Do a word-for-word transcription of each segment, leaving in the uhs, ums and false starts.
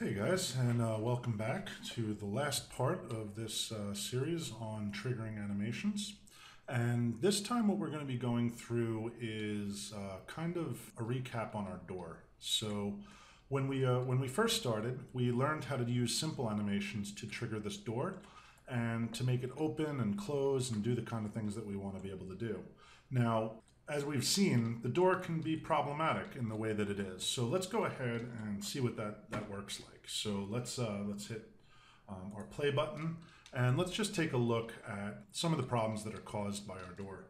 Hey guys, and uh, welcome back to the last part of this uh, series on triggering animations. And this time what we're going to be going through is uh, kind of a recap on our door. So when we, uh, when we first started, we learned how to use simple animations to trigger this door and to make it open and close and do the kind of things that we want to be able to do. Now, as we've seen, the door can be problematic in the way that it is. So let's go ahead and see what that, that works like. So let's, uh, let's hit um, our play button, and let's just take a look at some of the problems that are caused by our door,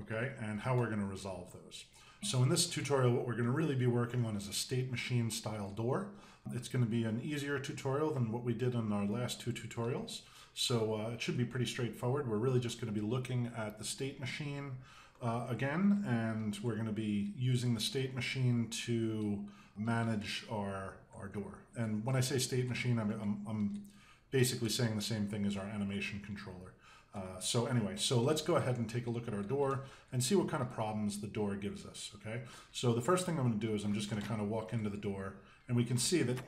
okay, and how we're going to resolve those. So in this tutorial, what we're going to really be working on is a state machine style door. It's going to be an easier tutorial than what we did in our last two tutorials. So uh, it should be pretty straightforward. We're really just going to be looking at the state machine Uh, again, and we're going to be using the state machine to manage our, our door. And when I say state machine, I'm, I'm, I'm basically saying the same thing as our animation controller. Uh, so anyway, so let's go ahead and take a look at our door and see what kind of problems the door gives us, okay? So the first thing I'm going to do is I'm just going to kind of walk into the door, and we can see that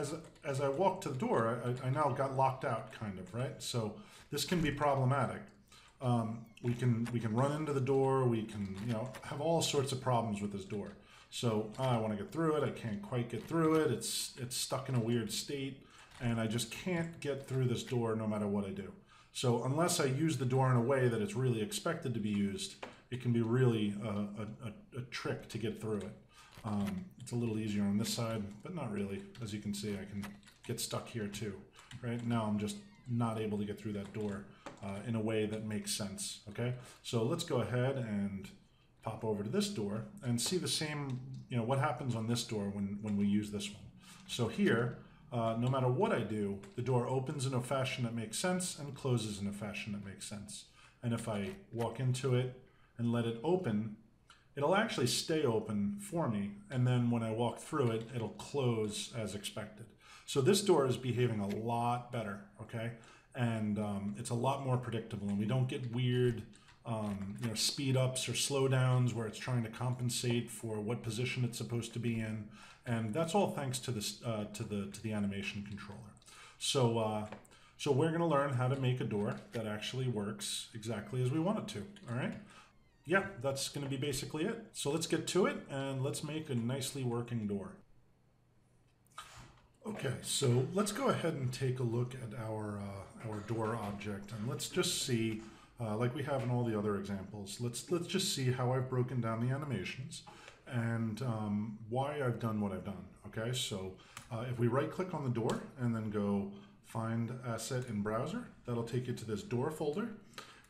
as, as I walk to the door, I, I now got locked out, kind of, right? So this can be problematic. Um, we can we can run into the door, we can you know have all sorts of problems with this door. So uh, I want to get through it, I can't quite get through it, it's, it's stuck in a weird state, and I just can't get through this door no matter what I do. So unless I use the door in a way that it's really expected to be used, it can be really a, a, a, a trick to get through it. Um, it's a little easier on this side, but not really. As you can see, I can get stuck here too. Right now I'm just not able to get through that door Uh, in a way that makes sense, okay? So let's go ahead and pop over to this door and see the same, you know, what happens on this door when, when we use this one. So here, uh, no matter what I do, the door opens in a fashion that makes sense and closes in a fashion that makes sense. And if I walk into it and let it open, it'll actually stay open for me, and then when I walk through it, it'll close as expected. So this door is behaving a lot better, okay? And um, it's a lot more predictable, and we don't get weird um, you know, speed ups or slow downs where it's trying to compensate for what position it's supposed to be in. And that's all thanks to this uh, to the to the animation controller. So uh, so we're going to learn how to make a door that actually works exactly as we want it to. All right. Yeah, that's going to be basically it. So let's get to it, and let's make a nicely working door. Okay, so let's go ahead and take a look at our uh, our door object, and let's just see, uh, like we have in all the other examples, let's let's just see how I've broken down the animations and um, why I've done what I've done. Okay, so uh, if we right-click on the door and then go Find Asset in Browser, that'll take you to this door folder,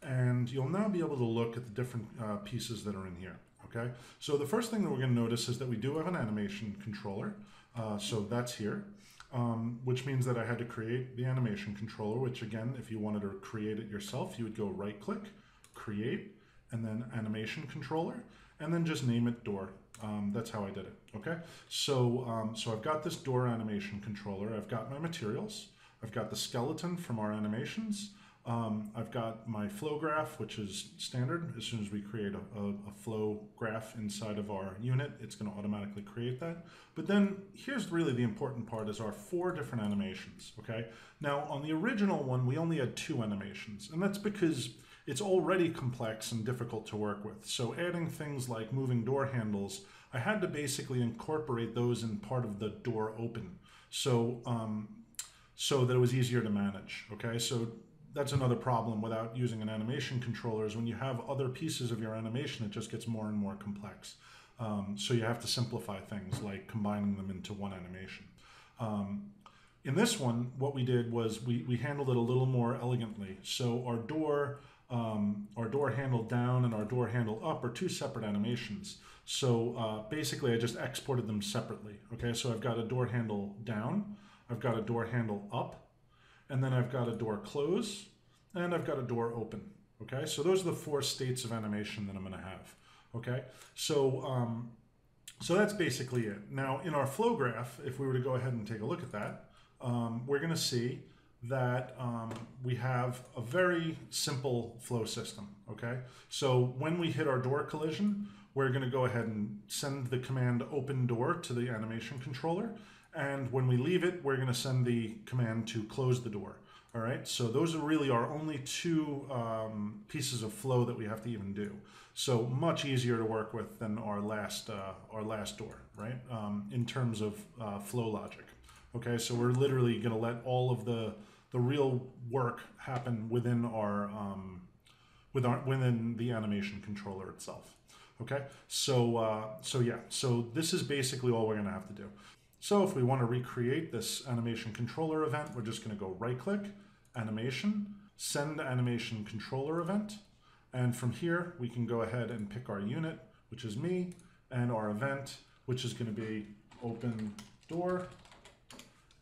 and you'll now be able to look at the different uh, pieces that are in here. Okay, so the first thing that we're going to notice is that we do have an animation controller. Uh, so that's here, um, which means that I had to create the animation controller, which again, if you wanted to create it yourself, you would go right click, create, and then animation controller, and then just name it door. Um, that's how I did it. Okay. So, um, so I've got this door animation controller. I've got my materials. I've got the skeleton from our animations. Um, I've got my flow graph, which is standard. As soon as we create a, a, a flow graph inside of our unit, it's going to automatically create that. But then here's really the important part is our four different animations. Okay. Now on the original one, we only had two animations, and that's because it's already complex and difficult to work with. So adding things like moving door handles, I had to basically incorporate those in part of the door open. So, um, so that it was easier to manage. Okay. So that's another problem without using an animation controller is when you have other pieces of your animation, it just gets more and more complex. Um, so you have to simplify things like combining them into one animation. Um, in this one, what we did was we, we handled it a little more elegantly. So our door, um, our door handle down and our door handle up are two separate animations. So uh, basically I just exported them separately. Okay, so I've got a door handle down, I've got a door handle up, and then I've got a door close, and I've got a door open, okay? So those are the four states of animation that I'm gonna have, okay? So, um, so that's basically it. Now, in our flow graph, if we were to go ahead and take a look at that, um, we're gonna see that um, we have a very simple flow system, okay? So when we hit our door collision, we're gonna go ahead and send the command open door to the animation controller, And when we leave it, we're going to send the command to close the door. All right, so those are really our only two um, pieces of flow that we have to even do. So much easier to work with than our last uh, our last door, right? Um, in terms of uh, flow logic. Okay, so we're literally going to let all of the the real work happen within our um, with our within the animation controller itself. Okay, so uh, so yeah, so this is basically all we're going to have to do. So if we want to recreate this animation controller event, we're just going to go right-click, animation, send animation controller event. And from here, we can go ahead and pick our unit, which is me, and our event, which is going to be open door.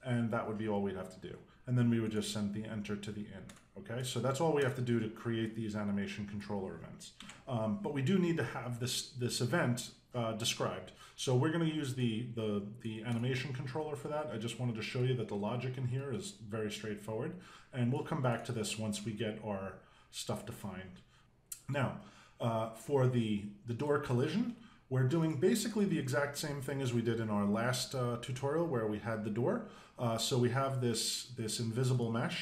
And that would be all we'd have to do. And then we would just send the enter to the in. Okay, so that's all we have to do to create these animation controller events. Um, but we do need to have this, this event Uh, described. So we're going to use the, the the animation controller for that. I just wanted to show you that the logic in here is very straightforward, and we'll come back to this once we get our stuff defined. Now, uh, for the the door collision, we're doing basically the exact same thing as we did in our last uh, tutorial where we had the door. Uh, so we have this this invisible mesh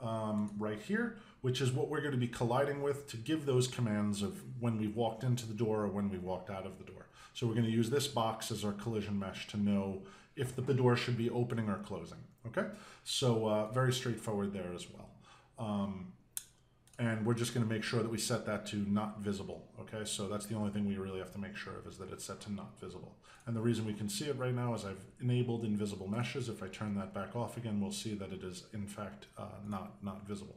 um, right here, which is what we're going to be colliding with to give those commands of when we've walked into the door or when we've walked out of the door. So we're going to use this box as our collision mesh to know if the door should be opening or closing. Okay, so uh, very straightforward there as well. Um, and we're just going to make sure that we set that to not visible. Okay, so that's the only thing we really have to make sure of, is that it's set to not visible. And the reason we can see it right now is I've enabled invisible meshes. If I turn that back off again, we'll see that it is in fact uh, not, not visible.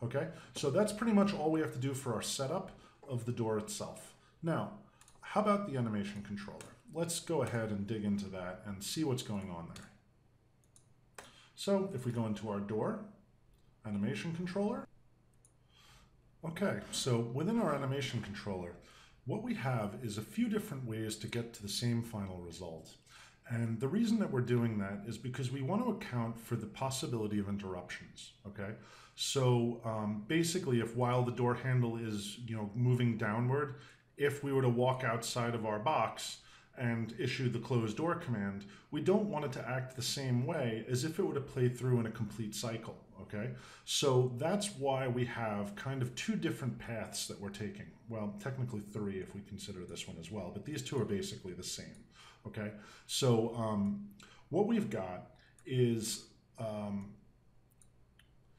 Okay, so that's pretty much all we have to do for our setup of the door itself. Now, how about the animation controller? Let's go ahead and dig into that and see what's going on there. So if we go into our door, animation controller. Okay, so within our animation controller, what we have is a few different ways to get to the same final result. And the reason that we're doing that is because we want to account for the possibility of interruptions, okay? So um, basically, if while the door handle is, you know, moving downward, if we were to walk outside of our box and issue the closed door command, we don't want it to act the same way as if it were to play through in a complete cycle, okay? So that's why we have kind of two different paths that we're taking. Well, technically three if we consider this one as well, but these two are basically the same. Okay, so um, what we've got is, um,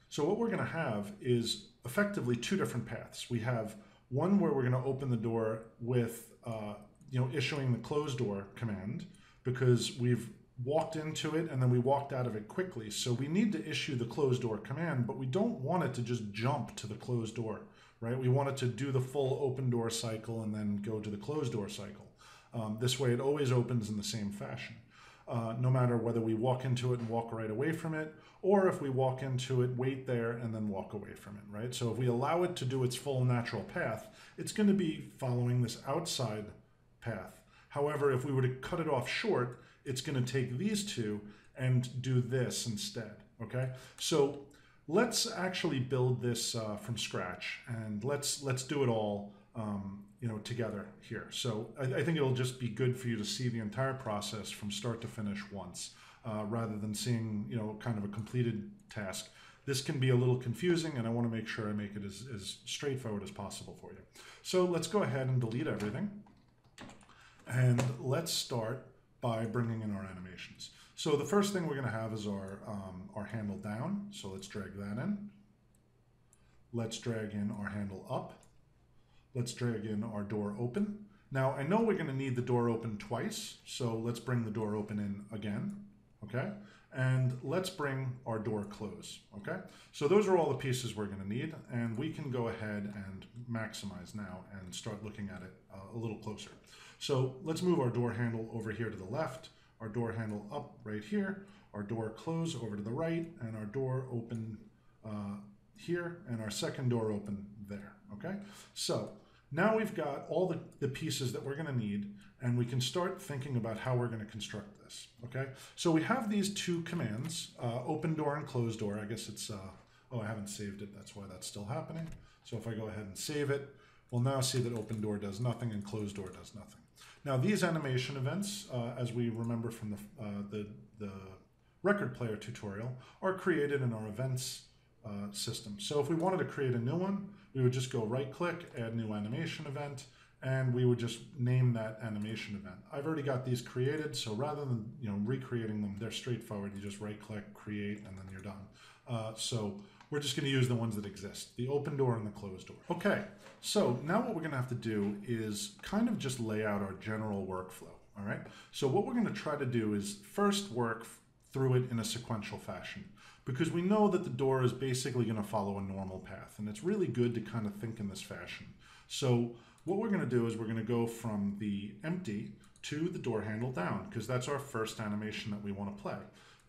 so what we're going to have is effectively two different paths. We have one where we're going to open the door with, uh, you know, issuing the close door command because we've walked into it and then we walked out of it quickly. So we need to issue the close door command, but we don't want it to just jump to the closed door, right? We want it to do the full open door cycle and then go to the closed door cycle. Um, this way it always opens in the same fashion, uh, no matter whether we walk into it and walk right away from it, or if we walk into it, wait there, and then walk away from it, right? So if we allow it to do its full natural path, it's going to be following this outside path. However, if we were to cut it off short, it's going to take these two and do this instead, okay? So let's actually build this uh, from scratch, and let's, let's do it all Um, you know, together here. So I, I think it'll just be good for you to see the entire process from start to finish once, uh, rather than seeing, you know, kind of a completed task. This can be a little confusing, and I want to make sure I make it as, as straightforward as possible for you. So let's go ahead and delete everything. And let's start by bringing in our animations. So the first thing we're going to have is our, um, our handle down. So let's drag that in. Let's drag in our handle up. Let's drag in our door open. Now, I know we're going to need the door open twice, so let's bring the door open in again, okay? And let's bring our door close, okay? So those are all the pieces we're going to need, and we can go ahead and maximize now and start looking at it uh, a little closer. So let's move our door handle over here to the left, our door handle up right here, our door close over to the right, and our door open uh, here, and our second door open there, okay? So now we've got all the, the pieces that we're going to need, and we can start thinking about how we're going to construct this, okay? So we have these two commands, uh, open door and close door. I guess it's, uh, oh, I haven't saved it. That's why that's still happening. So if I go ahead and save it, we'll now see that open door does nothing and close door does nothing. Now these animation events, uh, as we remember from the, uh, the, the record player tutorial, are created in our events uh, system. So if we wanted to create a new one, we would just go right click, add new animation event, and we would just name that animation event. I've already got these created, so rather than you know recreating them, they're straightforward. You just right click, create, and then you're done. Uh, so we're just gonna use the ones that exist, the open door and the closed door. Okay, so now what we're gonna have to do is kind of just lay out our general workflow, all right? So what we're gonna try to do is first work through it in a sequential fashion, because we know that the door is basically gonna follow a normal path, and it's really good to kind of think in this fashion. So what we're gonna do is we're gonna go from the empty to the door handle down, because that's our first animation that we wanna play.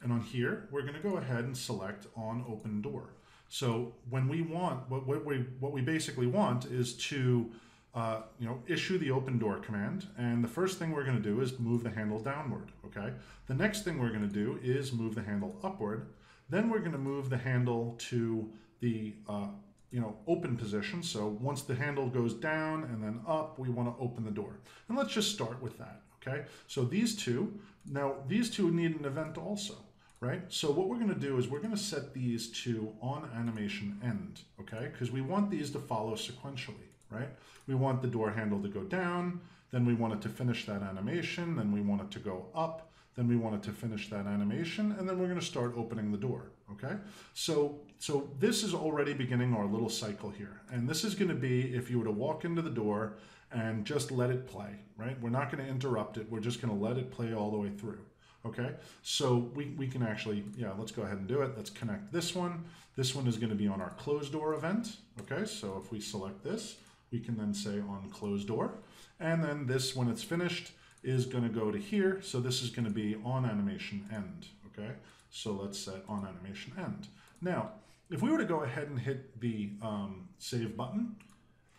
And on here, we're gonna go ahead and select on open door. So when we want, what, what, we, what we basically want is to uh, you know, issue the open door command. And the first thing we're gonna do is move the handle downward, okay? The next thing we're gonna do is move the handle upward. Then we're gonna move the handle to the uh, you know, open position. So once the handle goes down and then up, we wanna open the door. And let's just start with that, okay? So these two, now these two need an event also, right? So what we're gonna do is we're gonna set these to on animation end, okay? Because we want these to follow sequentially, right? We want the door handle to go down, then we want it to finish that animation, then we want it to go up, then we want it to finish that animation, and then we're gonna start opening the door, okay? So, so this is already beginning our little cycle here. And this is gonna be if you were to walk into the door and just let it play, right? We're not gonna interrupt it, we're just gonna let it play all the way through. Okay, so we, we can actually, yeah, let's go ahead and do it. Let's connect this one. This one is gonna be on our closed door event. Okay, so if we select this, we can then say on closed door. And then this, when it's finished, is gonna go to here. So this is gonna be on animation end, okay? So let's set on animation end. Now, if we were to go ahead and hit the um, save button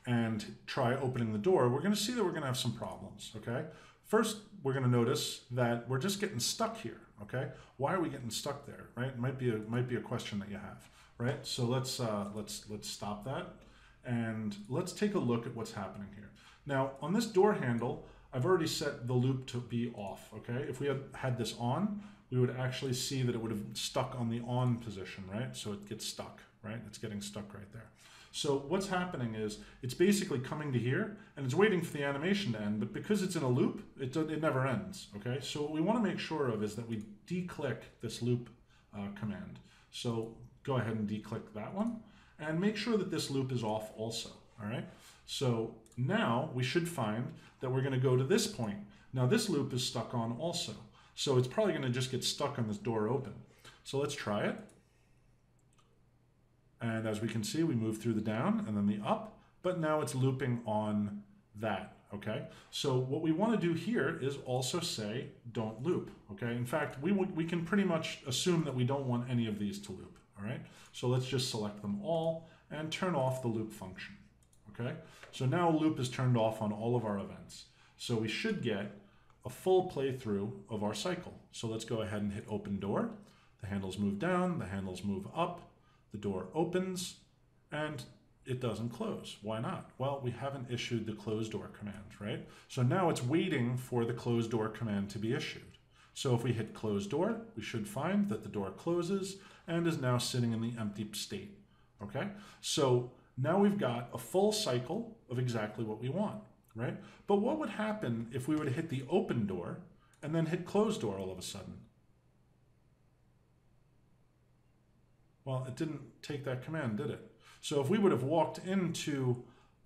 and try opening the door, we're gonna see that we're gonna have some problems, okay? First, we're gonna notice that we're just getting stuck here, okay? Why are we getting stuck there, right? It might be a, might be a question that you have, right? So let's, uh, let's, let's stop that and let's take a look at what's happening here. Now, on this door handle, I've already set the loop to be off, okay? If we had had this on, we would actually see that it would have stuck on the on position, right? So it gets stuck, right? It's getting stuck right there. So what's happening is it's basically coming to here and it's waiting for the animation to end, but because it's in a loop, it, it never ends, okay? So what we wanna make sure of is that we declick this loop uh, command. So go ahead and declick that one and make sure that this loop is off also, all right? So now we should find that we're gonna go to this point. Now this loop is stuck on also. So it's probably gonna just get stuck on this door open. So let's try it. And as we can see, we move through the down and then the up, but now it's looping on that, okay? So what we wanna do here is also say, don't loop, okay? In fact, we, we can pretty much assume that we don't want any of these to loop, all right? So let's just select them all and turn off the loop function, okay? So now loop is turned off on all of our events. So we should get a full playthrough of our cycle. So let's go ahead and hit open door. The handles move down, the handles move up, the door opens and it doesn't close. Why not? Well, we haven't issued the closed door command, right? So now it's waiting for the closed door command to be issued. So if we hit closed door, we should find that the door closes and is now sitting in the empty state, okay? So now we've got a full cycle of exactly what we want, right? But what would happen if we were to hit the open door and then hit closed door all of a sudden? Well, it didn't take that command, did it? So if we would have walked into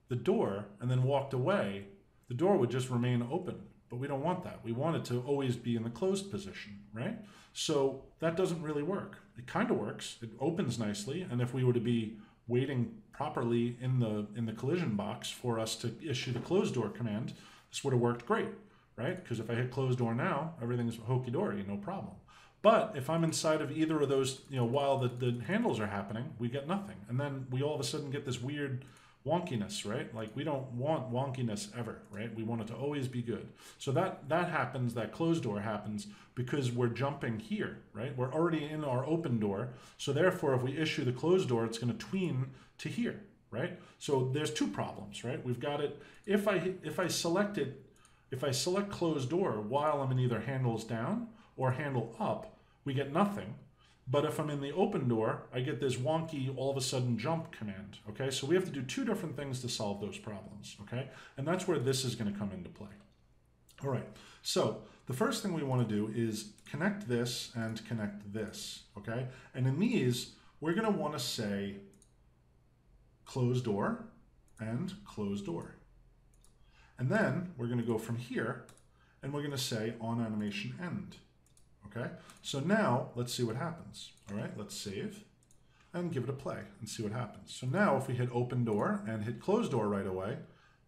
the door and then walked away, the door would just remain open, but we don't want that. We want it to always be in the closed position, right? So that doesn't really work. It kind of works, it opens nicely, and if we were to be waiting properly in the, in the collision box for us to issue the closed door command, this would have worked great, right? Because if I hit closed door now, everything's hokey-dorey, no problem. But if I'm inside of either of those, you know, while the, the handles are happening, we get nothing. And then we all of a sudden get this weird wonkiness, right? Like we don't want wonkiness ever, right? We want it to always be good. So that, that happens, that closed door happens because we're jumping here, right? We're already in our open door. So therefore, if we issue the closed door, it's gonna tween to here, right? So there's two problems, right? We've got it, if I, if I select it If I select close door while I'm in either handles down or handle up, we get nothing. But if I'm in the open door, I get this wonky all of a sudden jump command, okay? So we have to do two different things to solve those problems, okay? And that's where this is gonna come into play. All right, so the first thing we wanna do is connect this and connect this, okay? And in these, we're gonna wanna say close door and close door. And then we're gonna go from here and we're gonna say on animation end. Okay, so now let's see what happens. All right, let's save and give it a play and see what happens. So now if we hit open door and hit close door right away,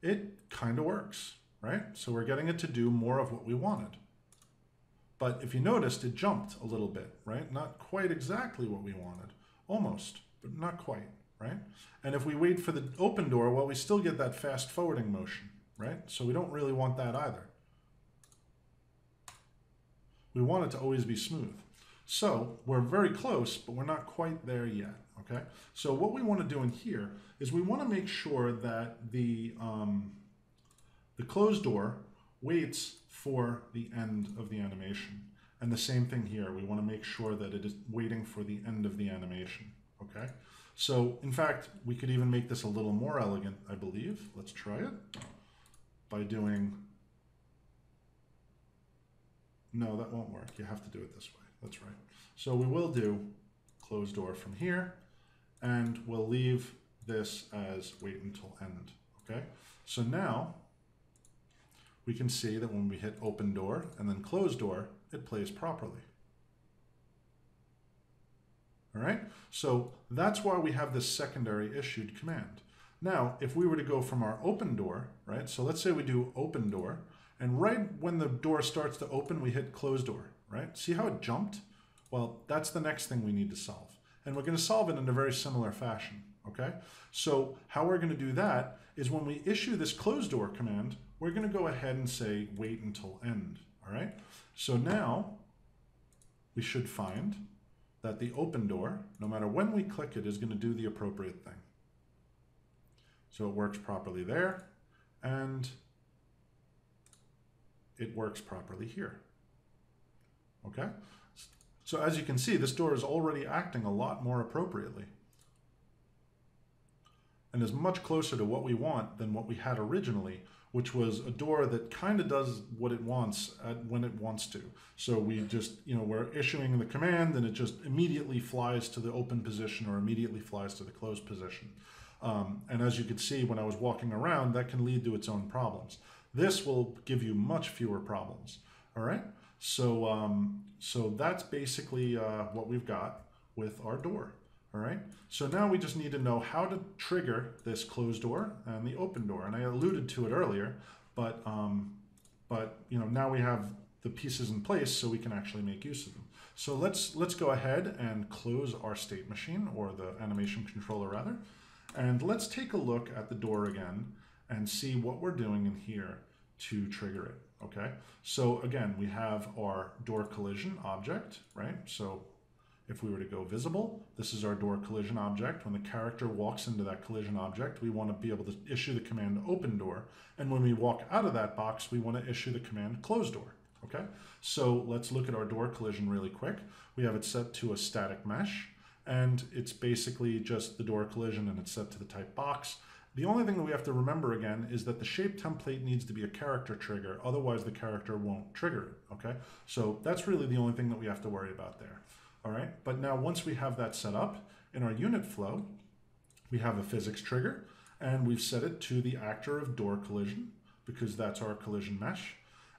it kind of works, right? So we're getting it to do more of what we wanted. But if you noticed, it jumped a little bit, right? Not quite exactly what we wanted, almost, but not quite, right? And if we wait for the open door, well, we still get that fast forwarding motion, right? So we don't really want that either. We want it to always be smooth. So we're very close, but we're not quite there yet, okay? So what we want to do in here is we want to make sure that the, um, the closed door waits for the end of the animation. And the same thing here, we want to make sure that it is waiting for the end of the animation, okay? So in fact, we could even make this a little more elegant, I believe. Let's try it by doing... No, that won't work. You have to do it this way. That's right. So we will do close door from here, and we'll leave this as wait until end. Okay. So now we can see that when we hit open door and then close door, it plays properly. All right. So that's why we have this secondary issued command. Now, if we were to go from our open door, right? So let's say we do open door. And right when the door starts to open, we hit close door, right? See how it jumped? Well, that's the next thing we need to solve. And we're going to solve it in a very similar fashion, okay? So how we're going to do that is when we issue this close door command, we're going to go ahead and say wait until end, all right? So now we should find that the open door, no matter when we click it, is going to do the appropriate thing. So it works properly there. And it works properly here, okay? So as you can see, this door is already acting a lot more appropriately and is much closer to what we want than what we had originally, which was a door that kind of does what it wants at when it wants to. So we just, you know, we're issuing the command and it just immediately flies to the open position or immediately flies to the closed position. Um, and as you could see, when I was walking around, that can lead to its own problems. This will give you much fewer problems, all right? So, um, so that's basically uh, what we've got with our door, all right? So now we just need to know how to trigger this closed door and the open door, and I alluded to it earlier, but, um, but you know, now we have the pieces in place so we can actually make use of them. So let's, let's go ahead and close our state machine, or the animation controller rather, and let's take a look at the door again and see what we're doing in here to trigger it, okay? So again, we have our door collision object, right? So if we were to go visible, this is our door collision object. When the character walks into that collision object, we wanna be able to issue the command open door. And when we walk out of that box, we wanna issue the command close door, okay? So let's look at our door collision really quick. We have it set to a static mesh, and it's basically just the door collision and it's set to the type box. The only thing that we have to remember again is that the shape template needs to be a character trigger, otherwise the character won't trigger it, okay? So that's really the only thing that we have to worry about there, all right? But now once we have that set up, in our unit flow, we have a physics trigger, and we've set it to the actor of door collision, because that's our collision mesh,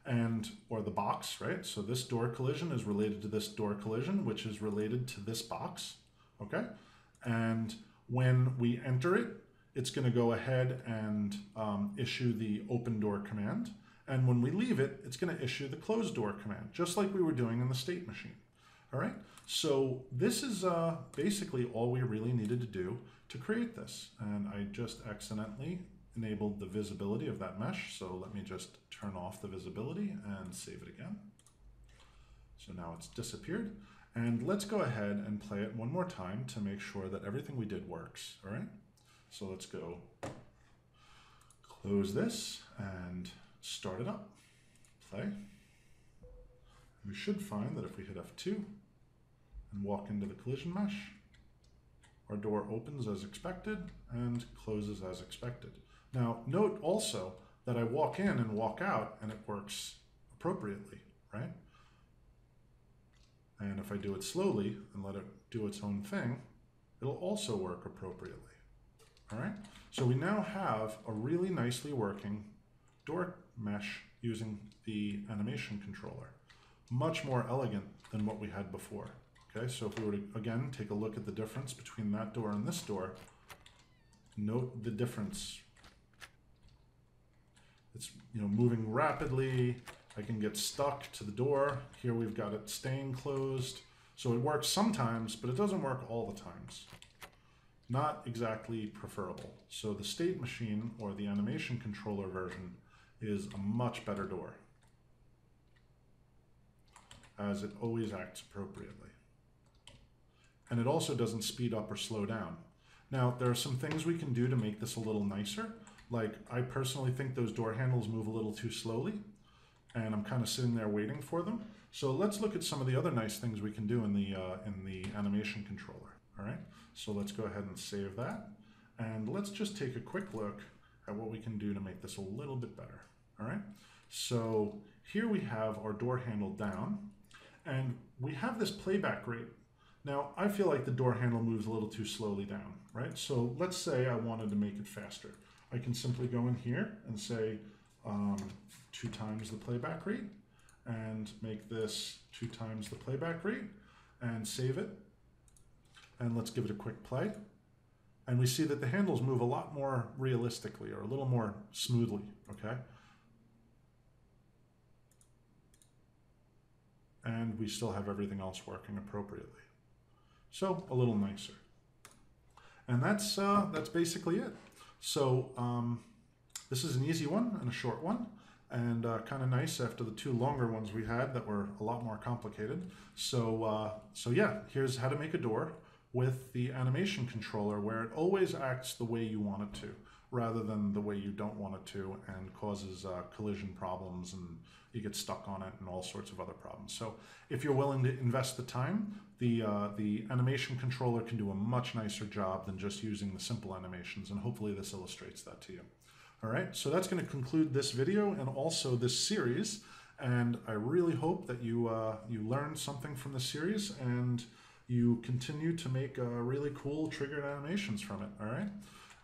and or the box, right? So this door collision is related to this door collision, which is related to this box, okay? And when we enter it, it's going to go ahead and um, issue the open door command. And when we leave it, it's going to issue the close door command, just like we were doing in the state machine. All right. So this is uh, basically all we really needed to do to create this. And I just accidentally enabled the visibility of that mesh. So let me just turn off the visibility and save it again. So now it's disappeared. And let's go ahead and play it one more time to make sure that everything we did works. All right. So let's go close this and start it up. play, we should find that if we hit F two and walk into the collision mesh, our door opens as expected and closes as expected. Now, note also that I walk in and walk out and it works appropriately, right? And if I do it slowly and let it do its own thing, it'll also work appropriately, all right? So we now have a really nicely working door mesh using the animation controller. Much more elegant than what we had before. Okay, so if we were to, again, take a look at the difference between that door and this door, note the difference. It's, you know, moving rapidly. I can get stuck to the door. Here we've got it staying closed. So it works sometimes, but it doesn't work all the times. Not exactly preferable. So the state machine, or the animation controller version, is a much better door, as it always acts appropriately. And it also doesn't speed up or slow down. Now, there are some things we can do to make this a little nicer. Like, I personally think those door handles move a little too slowly, and I'm kind of sitting there waiting for them. So let's look at some of the other nice things we can do in the, uh, in the animation controller. All right, so let's go ahead and save that. And let's just take a quick look at what we can do to make this a little bit better. All right, so here we have our door handle down, and we have this playback rate. Now, I feel like the door handle moves a little too slowly down, right? So let's say I wanted to make it faster. I can simply go in here and say um, two times the playback rate, and make this two times the playback rate, and save it. And let's give it a quick play. And we see that the handles move a lot more realistically, or a little more smoothly, okay? And we still have everything else working appropriately. So a little nicer. And that's, uh, that's basically it. So um, this is an easy one and a short one, and uh, kind of nice after the two longer ones we had that were a lot more complicated. So, uh, so yeah, here's how to make a door with the animation controller, where it always acts the way you want it to, rather than the way you don't want it to, and causes uh, collision problems, and you get stuck on it and all sorts of other problems. So if you're willing to invest the time, the, uh, the animation controller can do a much nicer job than just using the simple animations, and hopefully this illustrates that to you. All right, so that's gonna conclude this video and also this series, and I really hope that you, uh, you learned something from this series, and you continue to make uh, really cool triggered animations from it, all right?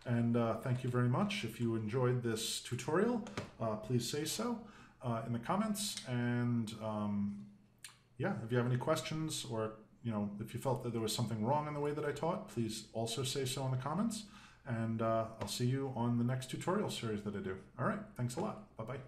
And uh, thank you very much. If you enjoyed this tutorial, uh, please say so uh, in the comments. And um, yeah, if you have any questions, or you know, if you felt that there was something wrong in the way that I taught, please also say so in the comments. And uh, I'll see you on the next tutorial series that I do. All right, thanks a lot. Bye-bye.